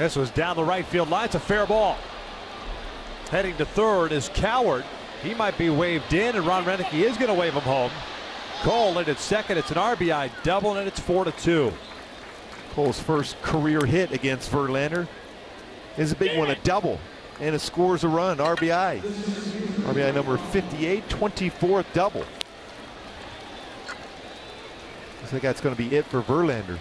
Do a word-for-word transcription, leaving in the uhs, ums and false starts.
This was down the right field line. It's a fair ball. Heading to third is Cowart. He might be waved in, and Ron Renicke is going to wave him home. Cole in at second. It's an R B I double, and it's four to two. Cole's first career hit against Verlander is a big one, a double, and it scores a run. R B I. R B I number fifty-eight, twenty-fourth double. I think that's going to be it for Verlander.